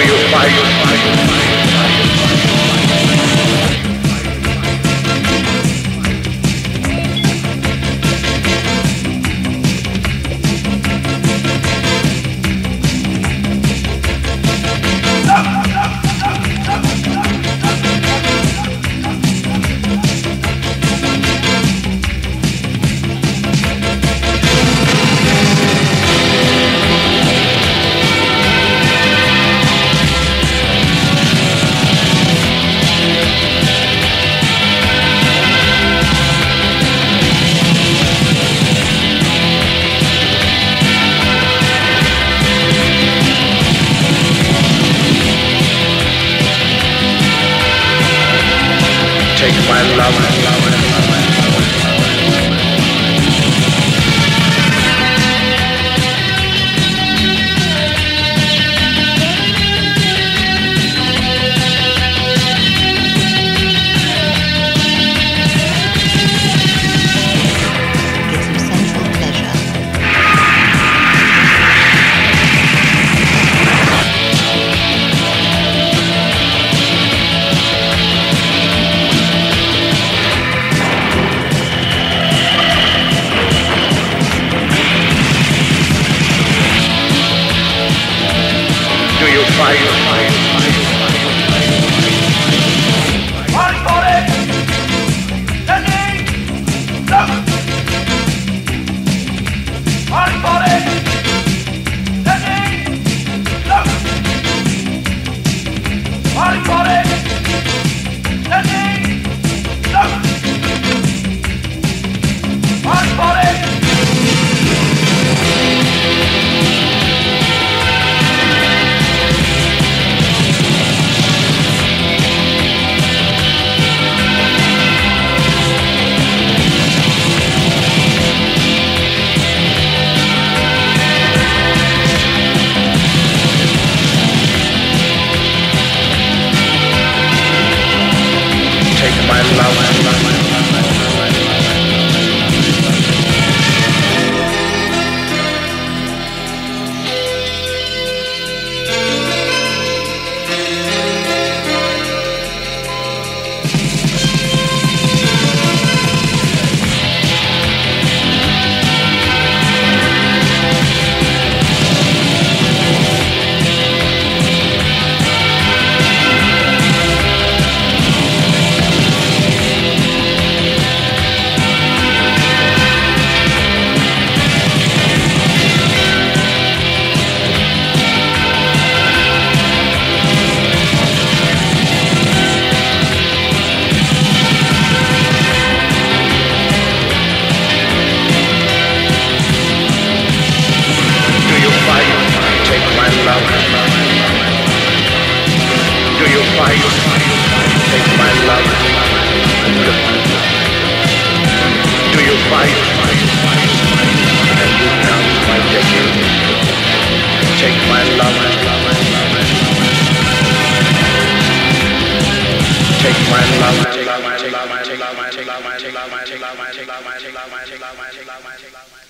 to your fire. Take my love. Take my love.